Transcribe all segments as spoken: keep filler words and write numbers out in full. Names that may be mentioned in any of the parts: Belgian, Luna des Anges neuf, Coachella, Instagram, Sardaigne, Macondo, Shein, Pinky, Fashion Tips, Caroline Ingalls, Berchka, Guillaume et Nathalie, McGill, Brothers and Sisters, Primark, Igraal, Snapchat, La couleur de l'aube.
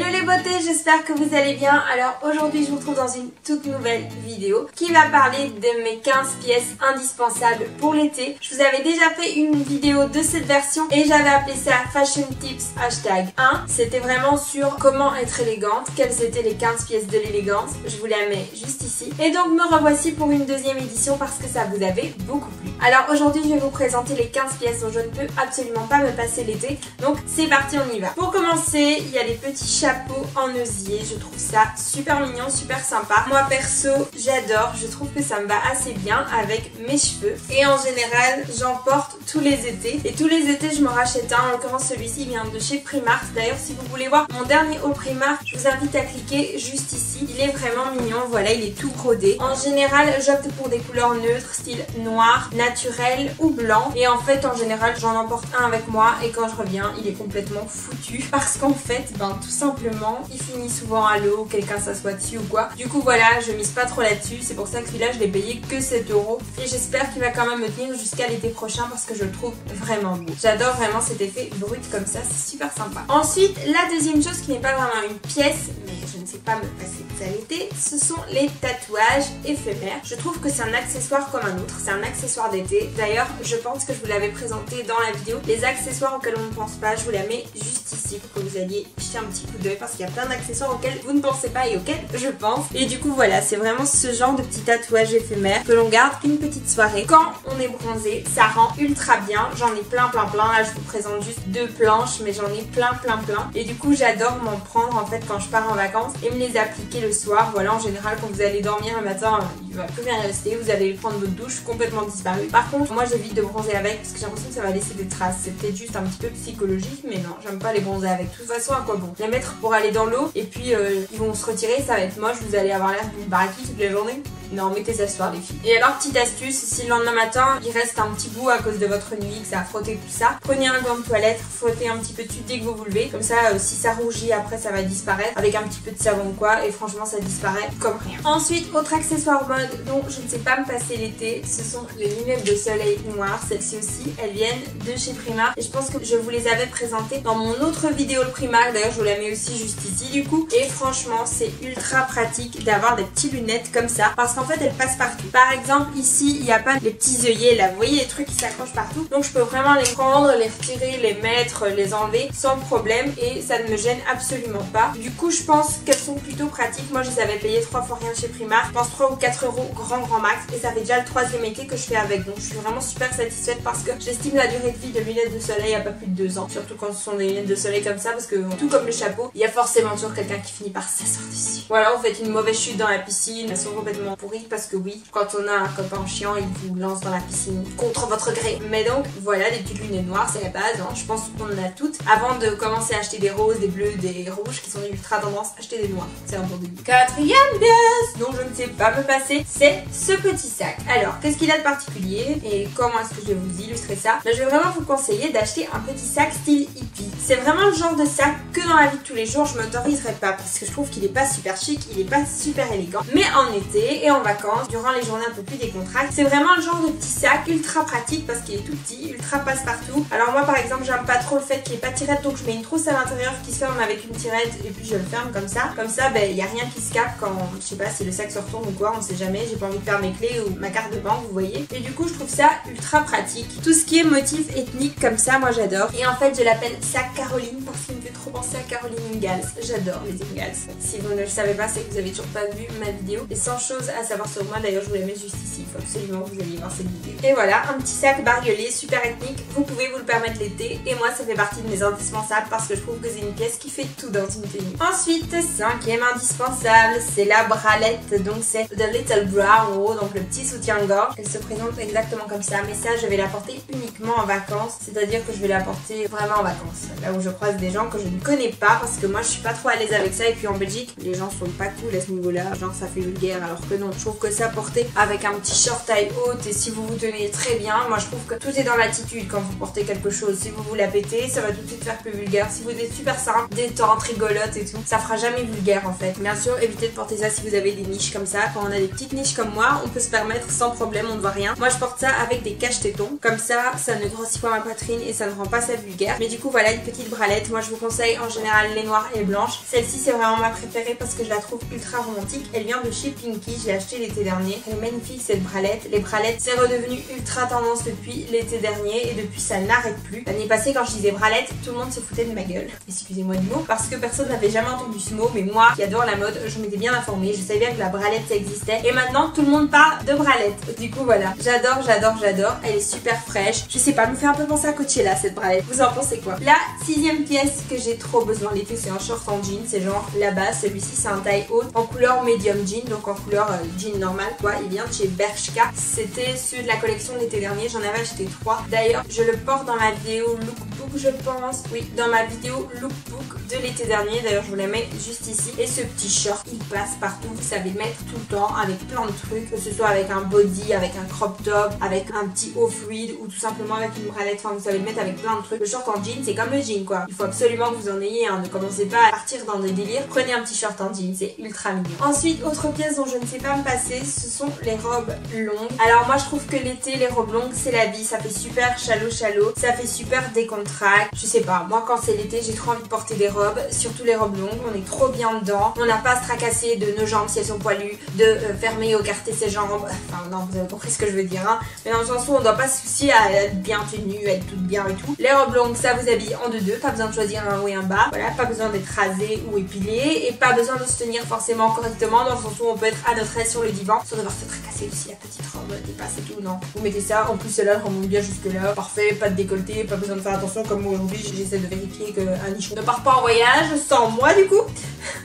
Hello les beautés, j'espère que vous allez bien. Alors aujourd'hui je vous retrouve dans une toute nouvelle vidéo qui va parler de mes quinze pièces indispensables pour l'été. Je vous avais déjà fait une vidéo de cette version et j'avais appelé ça Fashion Tips hashtag un. C'était vraiment sur comment être élégante, quelles étaient les quinze pièces de l'élégance. Je vous la mets juste ici. Et donc me revoici pour une deuxième édition parce que ça vous avait beaucoup plu. Alors aujourd'hui je vais vous présenter les quinze pièces dont je ne peux absolument pas me passer l'été. Donc c'est parti, on y va. Pour commencer, il y a les petits chapeau en osier, je trouve ça super mignon, super sympa. Moi perso j'adore, je trouve que ça me va assez bien avec mes cheveux et en général j'en porte tous les étés et tous les étés je m'en rachète un. En l'occurrence celui-ci vient de chez Primark. D'ailleurs si vous voulez voir mon dernier haul Primark, je vous invite à cliquer juste ici, il est vraiment mignon. Voilà, il est tout brodé. En général j'opte pour des couleurs neutres, style noir, naturel ou blanc, et en fait en général j'en emporte un avec moi et quand je reviens il est complètement foutu parce qu'en fait ben tout simplement Simplement, il finit souvent à l'eau, quelqu'un s'assoit dessus ou quoi. Du coup voilà, je mise pas trop là-dessus, c'est pour ça que celui-là je l'ai payé que sept euros et j'espère qu'il va quand même me tenir jusqu'à l'été prochain parce que je le trouve vraiment beau. J'adore vraiment cet effet brut comme ça, c'est super sympa. Ensuite, la deuxième chose qui n'est pas vraiment une pièce, mais je ne sais pas me passer de ça l'été, ce sont les tatouages éphémères. Je trouve que c'est un accessoire comme un autre, c'est un accessoire d'été. D'ailleurs, je pense que je vous l'avais présenté dans la vidéo, les accessoires auxquels on ne pense pas, je vous la mets juste ici pour que vous alliez jeter un petit coup d'œil parce qu'il y a plein d'accessoires auxquels vous ne pensez pas et auxquels je pense. Et du coup voilà, c'est vraiment ce genre de petit tatouage éphémère que l'on garde une petite soirée quand on est bronzé, ça rend ultra bien. J'en ai plein plein plein, là je vous présente juste deux planches mais j'en ai plein plein plein et du coup j'adore m'en prendre en fait quand je pars en vacances et me les appliquer le soir. Voilà, en général quand vous allez dormir le matin il va plus rien rester, vous allez prendre votre douche complètement disparue. Par contre moi j'évite de bronzer avec parce que j'ai l'impression que ça va laisser des traces, c'est peut-être juste un petit peu psychologique mais non, j'aime pas les bronzer avec. De toute façon à quoi bon les mettre pour aller dans l'eau et puis euh, ils vont se retirer, ça va être moche, vous allez avoir l'air d'une baraquille toute la journée. Non, mettez ça ce soir les filles. Et alors petite astuce, si le lendemain matin il reste un petit bout à cause de votre nuit, que ça a frotté tout ça, prenez un gant de toilette, frottez un petit peu dessus dès que vous vous levez, comme ça euh, si ça rougit après ça va disparaître avec un petit peu de savon ou quoi et franchement ça disparaît comme rien. Ensuite, autre accessoire mode dont je ne sais pas me passer l'été, ce sont les lunettes de soleil noires. Celles-ci aussi, elles viennent de chez Primark et je pense que je vous les avais présentées dans mon autre vidéo le Primark, d'ailleurs je vous la mets aussi juste ici du coup. Et franchement c'est ultra pratique d'avoir des petites lunettes comme ça parce que en fait elle passe partout. Par exemple ici il n'y a pas les petits œillets là, vous voyez les trucs qui s'accrochent partout, donc je peux vraiment les prendre, les retirer, les mettre, les enlever sans problème et ça ne me gêne absolument pas. Du coup je pense qu'elles sont plutôt pratiques. Moi je les avais payées trois fois rien chez Primark, je pense trois ou quatre euros grand grand max et ça fait déjà le troisième été que je fais avec, donc je suis vraiment super satisfaite parce que j'estime la durée de vie de lunettes de soleil à pas plus de deux ans, surtout quand ce sont des lunettes de soleil comme ça parce que tout comme le chapeau il y a forcément toujours quelqu'un qui finit par s'asseoir dessus. Voilà, vous faites une mauvaise chute dans la piscine, elles sont complètement pourries parce que oui, quand on a un copain chiant il vous lance dans la piscine contre votre gré. Mais donc voilà, des petites lunettes noires c'est la base hein. Je pense qu'on en a toutes avant de commencer à acheter des roses, des bleus, des rouges qui sont ultra tendance, acheter des noirs, c'est un bon début. Quatrième pièce dont je ne sais pas me passer, c'est ce petit sac. Alors qu'est-ce qu'il a de particulier et comment est-ce que je vais vous illustrer ça? Ben, je vais vraiment vous conseiller d'acheter un petit sac style hippie. C'est vraiment le genre de sac que dans la vie de tous les jours je m'autoriserai pas parce que je trouve qu'il est pas super chic, il est pas super élégant, mais en été et en vacances, durant les journées un peu plus décontractées, c'est vraiment le genre de petit sac ultra pratique parce qu'il est tout petit, ultra passe-partout. Alors moi par exemple j'aime pas trop le fait qu'il n'y ait pas de tirette donc je mets une trousse à l'intérieur qui se ferme avec une tirette et puis je le ferme comme ça. Comme ça ben il n'y a rien qui se capte quand, je sais pas si le sac se retourne ou quoi, on sait jamais, j'ai pas envie de perdre mes clés ou ma carte de banque, vous voyez. Et du coup je trouve ça ultra pratique. Tout ce qui est motif ethnique comme ça, moi j'adore. Et en fait je l'appelle sac Caroline parce qu'il me fait trop penser à Caroline Ingalls. J'adore les Ingalls. Si vous ne le savez pas, c'est que vous avez toujours pas vu ma vidéo. Et sans chose à savoir sur moi, d'ailleurs je vous la mets juste ici, il faut absolument que vous alliez voir cette vidéo. Et voilà, un petit sac bariolé super ethnique, vous pouvez vous le permettre l'été et moi ça fait partie de mes indispensables parce que je trouve que c'est une pièce qui fait tout dans une tenue. Ensuite, cinquième indispensable, c'est la bralette, donc c'est The Little Bra en haut, donc le petit soutien-gorge. Elle se présente exactement comme ça, mais ça je vais la porter uniquement en vacances, c'est-à-dire que je vais la porter vraiment en vacances, là où je croise des gens que je ne connais pas parce que moi je suis pas trop à l'aise avec ça et puis en Belgique les gens sont pas cool à ce niveau-là, genre ça fait vulgaire alors que non. Je trouve que ça porter avec un petit short taille haute et si vous vous tenez très bien, moi je trouve que tout est dans l'attitude quand vous portez quelque chose. Si vous vous la pétez, ça va tout de suite faire plus vulgaire. Si vous êtes super simple, détente, rigolote et tout, ça fera jamais vulgaire en fait. Bien sûr, évitez de porter ça si vous avez des niches comme ça. Quand on a des petites niches comme moi, on peut se permettre sans problème, on ne voit rien. Moi je porte ça avec des caches tétons, comme ça, ça ne grossit pas ma poitrine et ça ne rend pas ça vulgaire. Mais du coup voilà, une petite bralette. Moi je vous conseille j'aille en général les noirs et les blanches. Celle-ci c'est vraiment ma préférée parce que je la trouve ultra romantique. Elle vient de chez Pinky, je l'ai achetée l'été dernier. Elle est magnifique cette bralette. Les bralettes c'est redevenu ultra tendance depuis l'été dernier et depuis ça n'arrête plus. L'année passée quand je disais bralette, tout le monde se foutait de ma gueule. Excusez-moi du mot parce que personne n'avait jamais entendu ce mot, mais moi qui adore la mode, je m'étais bien informée, je savais bien que la bralette ça existait et maintenant tout le monde parle de bralette. Du coup voilà, j'adore, j'adore, j'adore. Elle est super fraîche. Je sais pas, elle me fait un peu penser à Coachella cette bralette. Vous en pensez quoi? La sixième pièce que j'ai trop besoin l'été, c'est un short en jean, c'est genre là-bas. Celui-ci c'est un taille haute en couleur medium jean, donc en couleur euh, jean normal quoi. Il vient de chez Berchka. C'était ceux de la collection de l'été dernier, j'en avais acheté trois. D'ailleurs je le porte dans ma vidéo lookbook je pense. Oui, dans ma vidéo lookbook de l'été dernier. D'ailleurs je vous la mets juste ici. Et ce petit short il passe partout, vous savez le mettre tout le temps avec plein de trucs, que ce soit avec un body, avec un crop top, avec un petit haut fluide ou tout simplement avec une bralette. Enfin vous savez le mettre avec plein de trucs. Le short en jean c'est comme le jean quoi. Il faut absolument que vous en ayez hein. Ne commencez pas à partir dans des délires. Prenez un petit short en jean, c'est ultra mignon. Ensuite autre pièce dont je ne sais pas me passer, ce sont les robes longues. Alors moi je trouve que l'été les robes longues c'est la vie. Ça fait super chalot chalot, ça fait super décontracte. Je sais pas, moi quand c'est l'été j'ai trop envie de porter des robes, surtout les robes longues. On est trop bien dedans, on n'a pas à se tracasser de nos jambes si elles sont poilues, de euh, fermer ou écarter ses jambes. Enfin non, vous avez compris ce que je veux dire hein. Mais dans le sens où on doit pas se soucier à être bien tenue, à être toute bien et tout. Les robes longues ça vous habille en deux deux, pas besoin de choisir un haut et un bas. Voilà, pas besoin d'être rasé ou épilé et pas besoin de se tenir forcément correctement dans le sens où on peut être à notre aise sur le divan sans devoir se tracasser aussi la petite robe dépasse et tout. Non, vous mettez ça, en plus celle-là elle remonte bien jusque là, parfait, pas de décolleté, pas besoin de faire attention comme moi aujourd'hui j'essaie de vérifier qu'un nichon ne part pas en voyage sans moi du coup.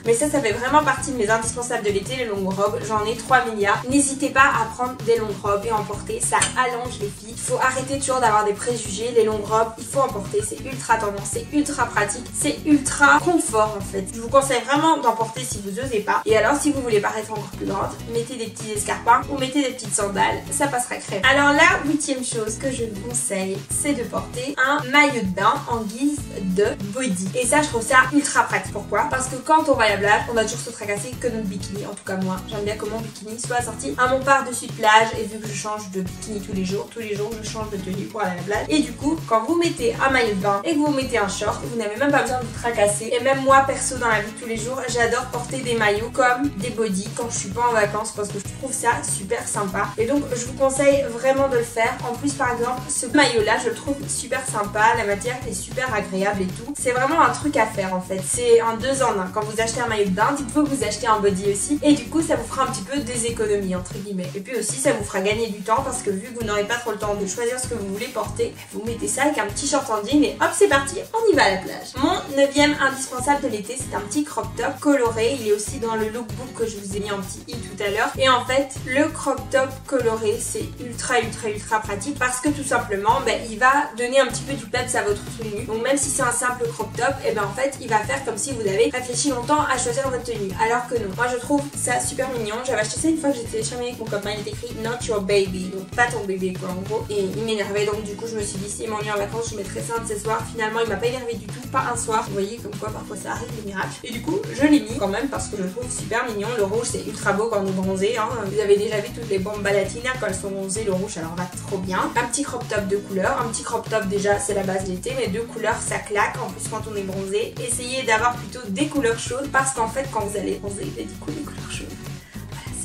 Mais ça, ça fait vraiment partie de mes indispensables de l'été, les longues robes. J'en ai trois milliards. N'hésitez pas à prendre des longues robes et en porter, ça allonge les filles. Il faut arrêter toujours d'avoir des préjugés. Les longues robes, il faut en porter, c'est ultra tendance, c'est ultra pratique, c'est ultra confort en fait. Je vous conseille vraiment d'en porter si vous n'osez pas. Et alors si vous voulez paraître encore plus grande, mettez des petits escarpins ou mettez des petites sandales, ça passera crème. Alors la huitième chose que je vous conseille, c'est de porter un maillot de bain en guise de body. Et ça, je trouve ça ultra pratique. Pourquoi? Parce que quand on va à la plage, on a toujours se tracasser que notre bikini. En tout cas moi, j'aime bien que mon bikini soit assorti à mon par-dessus de plage. Et vu que je change de bikini tous les jours, tous les jours je change de tenue pour aller à la plage. Et du coup, quand vous mettez un maillot de bain et que vous mettez un short, vous n'avez même pas besoin de vous tracasser. Et même moi perso dans la vie de tous les jours, j'adore porter des maillots comme des bodys quand je suis pas en vacances parce que je trouve ça super sympa. Et donc je vous conseille vraiment de le faire. En plus par exemple, ce maillot là je le trouve super sympa, la matière est super agréable et tout. C'est vraiment un truc à faire en fait, c'est un deux en un. Quand vous achetez un maillot de bain, dites-vous que vous achetez un body aussi et du coup ça vous fera un petit peu des économies entre guillemets. Et puis aussi ça vous fera gagner du temps parce que vu que vous n'aurez pas trop le temps de choisir ce que vous voulez porter, vous mettez ça avec un petit short en jean et hop c'est parti, on y va à la plage. Mon neuvième indispensable de l'été, c'est un petit crop top coloré. Il est aussi dans le lookbook que je vous ai mis en petit i tout à l'heure. Et en fait le crop top coloré c'est ultra ultra ultra pratique parce que tout simplement ben, il va donner un petit peu du peps à votre tenue. Donc même si c'est un simple crop top, et ben en fait il va faire comme si vous avez réfléchi longtemps à choisir votre tenue, alors que non. Moi je trouve ça super mignon, j'avais acheté ça une fois que j'étais chez avec mon copain, il est écrit not your baby, donc pas ton bébé quoi en gros, et il m'énervait donc du coup je me suis dit s'il m'ennuie en vacances je mettrais ça un de ces soirs. Finalement il m'a pas énervé du tout, pas un soir, vous voyez comme quoi parfois ça arrive des miracles. Et du coup je l'ai mis quand même parce que je le trouve super mignon. Le rouge c'est ultra beau quand on est bronzé hein. Vous avez déjà vu toutes les bombes latinas quand elles sont bronzées, le rouge alors va trop bien. Un petit crop top de couleur, un petit crop top déjà c'est la base de l'été mais deux couleurs ça claque. En plus quand on est bronzé, essayez d'avoir plutôt des couleurs chaudes parce qu'en fait quand vous allez bronzer il y a du coup des couleurs chaudes.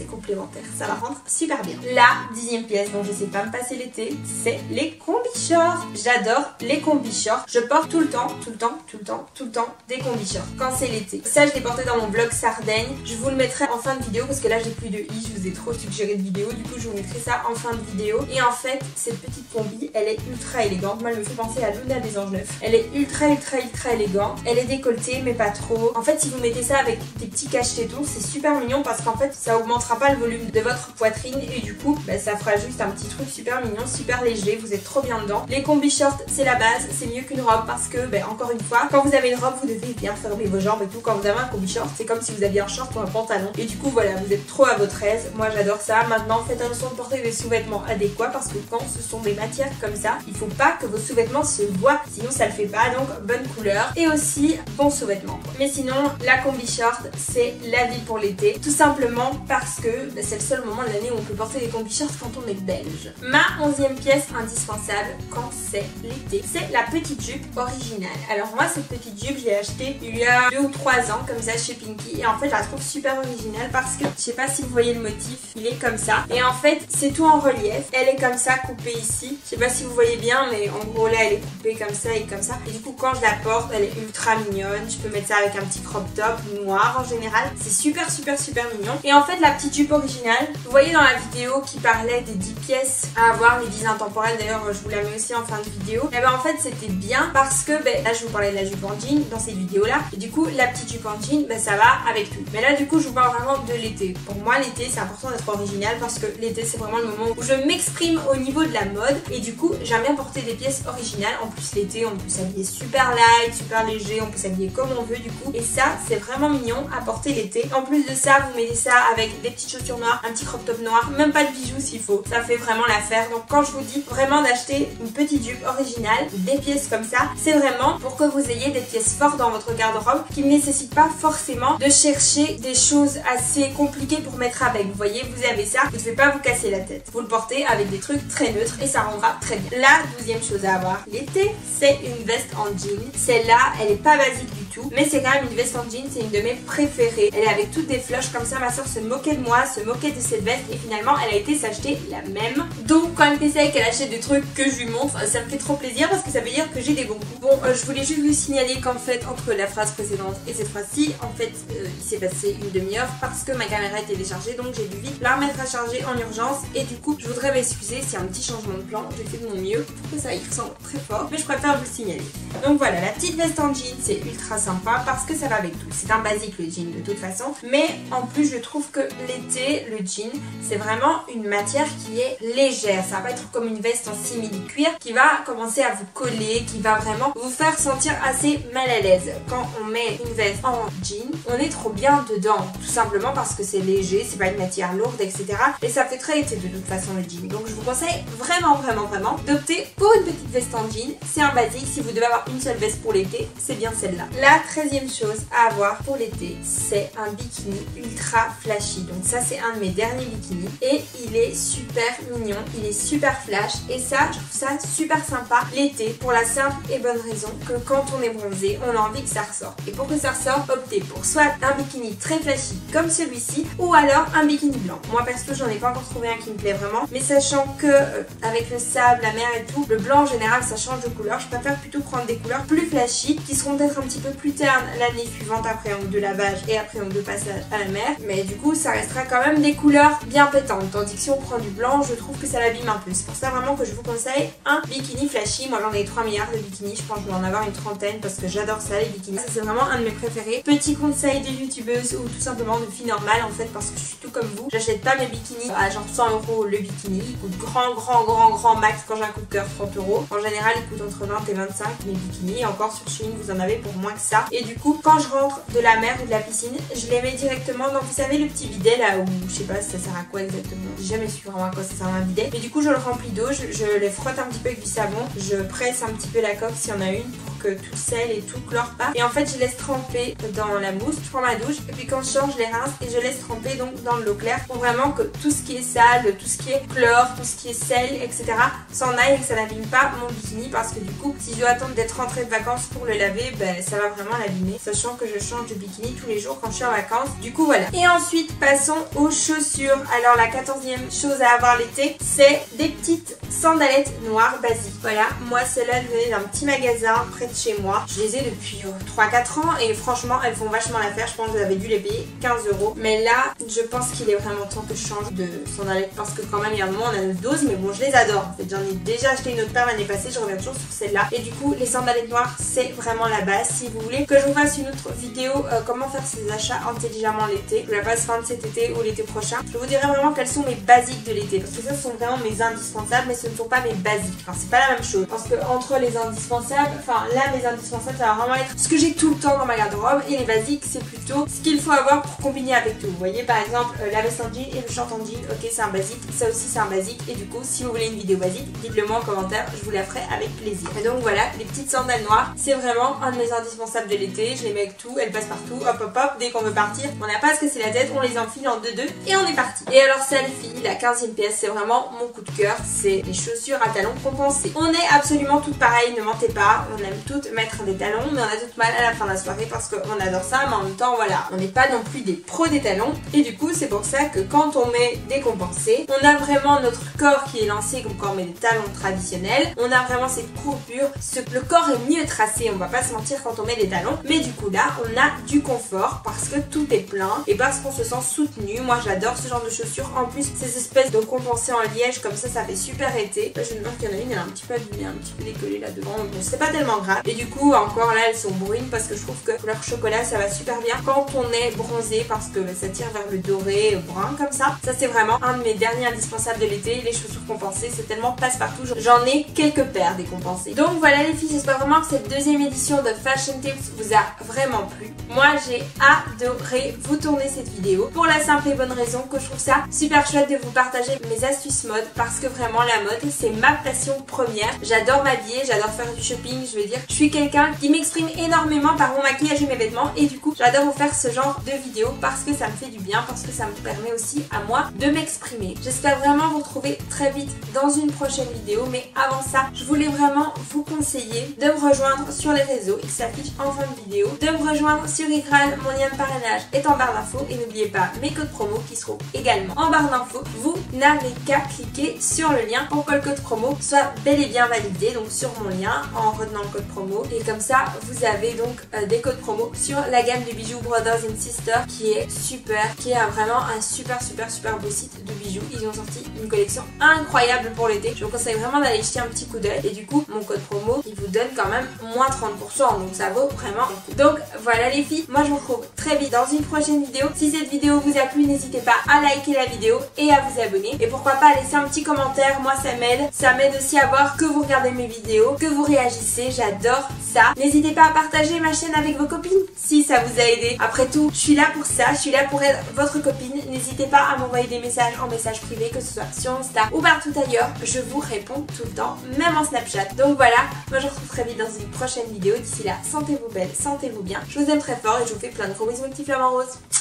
Complémentaire, ça va rendre super bien. La dixième pièce dont je sais pas me passer l'été, c'est les combi shorts. J'adore les combi shorts. Je porte tout le temps, tout le temps, tout le temps, tout le temps des combi shorts quand c'est l'été. Ça, je l'ai porté dans mon vlog Sardaigne. Je vous le mettrai en fin de vidéo parce que là, j'ai plus de i. Je vous ai trop suggéré de vidéos. Du coup, je vous mettrai ça en fin de vidéo. Et en fait, cette petite combi, elle est ultra élégante. Moi, elle me fait penser à Luna des Anges neuf. Elle est ultra, ultra, ultra élégante. Elle est décolletée, mais pas trop. En fait, si vous mettez ça avec des petits cache-tétons, c'est super mignon parce qu'en fait, ça augmente pas le volume de votre poitrine et du coup bah, ça fera juste un petit truc super mignon, super léger, vous êtes trop bien dedans. Les combi shorts c'est la base, c'est mieux qu'une robe parce que bah, encore une fois quand vous avez une robe vous devez bien fermer vos jambes et tout. Quand vous avez un combi short c'est comme si vous aviez un short ou un pantalon et du coup voilà vous êtes trop à votre aise. Moi j'adore ça. Maintenant faites attention de porter des sous-vêtements adéquats parce que quand ce sont des matières comme ça il faut pas que vos sous-vêtements se voient sinon ça le fait pas. Donc bonne couleur et aussi bon sous-vêtement. Mais sinon la combi short c'est la vie pour l'été tout simplement parce que mais c'est le seul moment de l'année où on peut porter des combi shirts quand on est belge. Ma onzième pièce indispensable quand c'est l'été, c'est la petite jupe originale. Alors moi cette petite jupe je l'ai achetée il y a deux ou trois ans comme ça chez Pinky et en fait je la trouve super originale parce que je sais pas si vous voyez le motif, il est comme ça et en fait c'est tout en relief, elle est comme ça coupée ici, je sais pas si vous voyez bien mais en gros là elle est coupée comme ça et comme ça et du coup quand je la porte elle est ultra mignonne, je peux mettre ça avec un petit crop top noir en général, c'est super super super mignon. Et en fait la petite jupe originale, vous voyez dans la vidéo qui parlait des dix pièces à avoir, les dix intemporelles d'ailleurs je vous la mets aussi en fin de vidéo, et ben en fait c'était bien parce que ben, là je vous parlais de la jupe en jean dans cette vidéo là et du coup la petite jupe en jean ben, ça va avec tout, mais là du coup je vous parle vraiment de l'été. Pour moi l'été c'est important d'être original parce que l'été c'est vraiment le moment où je m'exprime au niveau de la mode et du coup j'aime bien porter des pièces originales. En plus l'été on peut s'habiller super light, super léger, on peut s'habiller comme on veut du coup et ça c'est vraiment mignon à porter l'été. En plus de ça vous mettez ça avec des petites chaussures noires, un petit crop top noir, même pas de bijoux s'il faut, ça fait vraiment l'affaire. Donc quand je vous dis vraiment d'acheter une petite jupe originale, des pièces comme ça, c'est vraiment pour que vous ayez des pièces fortes dans votre garde-robe qui ne nécessitent pas forcément de chercher des choses assez compliquées pour mettre avec. Vous voyez vous avez ça, vous ne devez pas vous casser la tête, vous le portez avec des trucs très neutres et ça rendra très bien. La douzième chose à avoir l'été c'est une veste en jean. Celle-là elle est pas basique du tout mais c'est quand même une veste en jean, c'est une de mes préférées, elle est avec toutes des flèches comme ça, ma soeur se moquait de moi, se moquait de cette veste et finalement elle a été s'acheter la même. Donc quand elle essaye qu'elle achète des trucs que je lui montre, ça me fait trop plaisir parce que ça veut dire que j'ai des bons goûts. Bon euh, je voulais juste vous signaler qu'en fait entre la phrase précédente et cette phrase-ci en fait euh, il s'est passé une demi-heure parce que ma caméra était déchargée donc j'ai dû vite la remettre à charger en urgence et du coup je voudrais m'excuser s'il y a un petit changement de plan, j'ai fait de mon mieux pour que ça y ressemble très fort mais je préfère vous le signaler. Donc voilà la petite veste en jean c'est ultra sympa parce que ça va avec tout, c'est un basique le jean de toute façon mais en plus je trouve que l'été le jean c'est vraiment une matière qui est légère, ça va pas être comme une veste en simili cuir qui va commencer à vous coller, qui va vraiment vous faire sentir assez mal à l'aise. Quand on met une veste en jean on est trop bien dedans tout simplement parce que c'est léger, c'est pas une matière lourde etc et ça fait très été de toute façon le jean. Donc je vous conseille vraiment vraiment vraiment d'opter pour une petite veste en jean, c'est un basique, si vous devez avoir une seule veste pour l'été c'est bien celle-là. La treizième chose à avoir pour l'été c'est un bikini ultra flashy, donc ça c'est un de mes derniers bikinis et il est super mignon, il est super flash et ça je trouve ça super sympa l'été pour la simple et bonne raison que quand on est bronzé on a envie que ça ressorte et pour que ça ressorte optez pour soit un bikini très flashy comme celui-ci ou alors un bikini blanc. Moi perso j'en ai pas encore trouvé un qui me plaît vraiment mais sachant que euh, avec le sable, la mer et tout, le blanc en général ça change de couleur, je préfère plutôt prendre des couleurs plus flashy qui seront peut-être un petit peu plus ternes l'année suivante après angle de lavage et après angle de passage à la mer mais du coup ça restera quand même des couleurs bien pétantes, tandis que si on prend du blanc je trouve que ça l'abîme un peu. C'est pour ça vraiment que je vous conseille un bikini flashy, moi j'en ai trois milliards de bikinis, je pense que je vais en avoir une trentaine parce que j'adore ça les bikinis, ça c'est vraiment un de mes préférés. Petit conseil de youtubeuse ou tout simplement de fille normale en fait parce que je suis tout comme vous, j'achète pas mes bikinis à genre cent euros le bikini, il coûte grand grand grand grand max quand j'ai un coup de cœur trente euros, en général il coûte entre vingt et vingt-cinq mes bikinis, encore sur Shein vous en avez pour moins que ça et du coup quand je rentre de la mer ou de la piscine je les mets directement dans vous savez le petit bidet là où je sais pas si ça sert à quoi exactement, j'ai jamais su vraiment à quoi ça sert un bidet mais du coup je le remplis d'eau, je, je les frotte un petit peu avec du savon, je presse un petit peu la coque s'il y en a une pour que tout sel et tout chlore pas et en fait je laisse tremper dans la mousse, je prends ma douche et puis quand je sors je les rince et je laisse tremper donc dans de l'eau claire pour vraiment que tout ce qui est sale, tout ce qui est chlore, tout ce qui est sel etc s'en aille et que ça n'abîme pas mon bikini parce que du coup si je dois attendre d'être rentrée de vacances pour le laver ben, ça va vraiment l'abîmer sachant que je change de bikini tous les jours quand je suis en vacances du coup voilà. Et ensuite passons aux chaussures. Alors la quatorzième chose à avoir l'été c'est des petites sandalettes noires basiques. Voilà moi celles-là elles venaient d'un petit magasin près de chez moi, je les ai depuis oh, trois quatre ans et franchement elles font vachement l'affaire, je pense que vous avez dû les payer quinze euros mais là je pense qu'il est vraiment temps que je change de sandalettes parce que quand même il y a un moment on a notre dose mais bon je les adore en fait, j'en ai déjà acheté une autre paire l'année passée, je reviens toujours sur celle-là et du coup les sandalettes noires c'est vraiment la base. Si vous voulez que je vous fasse une autre vidéo euh, comment faire ses achats intelligemment l'été, je la passe fin de cet été ou l'été prochain, je vous dirai vraiment quelles sont mes basiques de l'été parce que ça sont vraiment mes indispensables mais ce ne sont pas mes basiques, enfin c'est pas la même chose parce que entre les indispensables, enfin là là mes indispensables ça va vraiment être ce que j'ai tout le temps dans ma garde-robe, et les basiques c'est plutôt ce qu'il faut avoir pour combiner avec tout. Vous voyez par exemple euh, la veste en jean et le short en jean, ok c'est un basique, ça aussi c'est un basique, et du coup si vous voulez une vidéo basique dites-le moi en commentaire, je vous la ferai avec plaisir. Et donc voilà, les petites sandales noires c'est vraiment un de mes indispensables de l'été, je les mets avec tout, elles passent partout, hop hop hop, dès qu'on veut partir on n'a pas à se casser la tête, on les enfile en deux deux et on est parti. Et alors celle-ci, la quinzième pièce, c'est vraiment mon coup de cœur, c'est les chaussures à talons compensés. On est absolument toutes pareilles, ne mentez pas, on aime toutes mettre des talons mais on a toutes mal à la fin de la soirée parce qu'on adore ça, mais en même temps voilà, on n'est pas non plus des pros des talons, et du coup c'est pour ça que quand on met des compensés, on a vraiment notre corps qui est lancé comme quand on met des talons traditionnels, on a vraiment cette courbure, ce, le corps est mieux tracé, on va pas se mentir quand on met des talons, mais du coup là on a du confort parce que tout est plein et parce qu'on se sent soutenu. Moi j'adore ce genre de chaussures, en plus ces espèces de compensés en liège comme ça, ça fait super été. Je me demande qu'il y en a une, elle a un petit peu abîmée, un petit peu décollée là devant, bon c'est pas tellement grave, et du coup encore là elles sont brunes parce que je trouve que couleur chocolat ça va super bien quand on est bronzé parce que ça tire vers le doré, le brun comme ça. Ça c'est vraiment un de mes derniers indispensables de l'été, les chaussures compensées, c'est tellement passe-partout, j'en ai quelques paires des compensées. Donc voilà les filles, j'espère vraiment que cette deuxième édition de Fashion Tips vous a vraiment plu. Moi j'ai adoré vous tourner cette vidéo pour la simple et bonne raison que je trouve ça super chouette de vous partager mes astuces mode, parce que vraiment la mode c'est ma passion première. J'adore m'habiller, j'adore faire du shopping, je veux dire je suis quelqu'un qui m'exprime énormément par mon maquillage et mes vêtements, et du coup j'adore vous faire ce genre de vidéo parce que ça me fait du bien, parce que ça me permet aussi à moi de m'exprimer. J'espère vraiment vous retrouver très vite dans une prochaine vidéo, mais avant ça je voulais vraiment vous conseiller de me rejoindre sur les réseaux, il s'affiche en fin de vidéo, de me rejoindre sur Igraal, mon lien de parrainage est en barre d'infos, et n'oubliez pas mes codes promo qui seront également en barre d'infos. Vous n'avez qu'à cliquer sur le lien pour que le code promo soit bel et bien validé, donc sur mon lien en retenant le code promo, et comme ça vous avez donc euh, des codes promo sur la gamme de bijoux Brothers and Sisters qui est super, qui est vraiment un super super super beau site de bijoux. Ils ont sorti une collection incroyable pour l'été, je vous conseille vraiment d'aller jeter un petit coup d'œil, et du coup mon code promo il vous donne quand même moins trente pour cent, donc ça vaut vraiment le coup. Donc voilà les filles, moi je vous retrouve très vite dans une prochaine vidéo. Si cette vidéo vous a plu n'hésitez pas à liker la vidéo et à vous abonner, et pourquoi pas laisser un petit commentaire, moi ça m'aide, ça m'aide aussi à voir que vous regardez mes vidéos, que vous réagissez, j'adore ça. N'hésitez pas à partager ma chaîne avec vos copines si ça vous a aidé, après tout je suis là pour ça, je suis là pour être votre copine. N'hésitez pas à m'envoyer des messages en message privé, que ce soit sur Insta ou partout ailleurs, je vous réponds tout le temps, même en Snapchat. Donc voilà, moi je vous retrouve très vite dans une prochaine vidéo, d'ici là sentez-vous belle, sentez-vous bien, je vous aime très fort et je vous fais plein de gros bisous, mon petit flamant rose.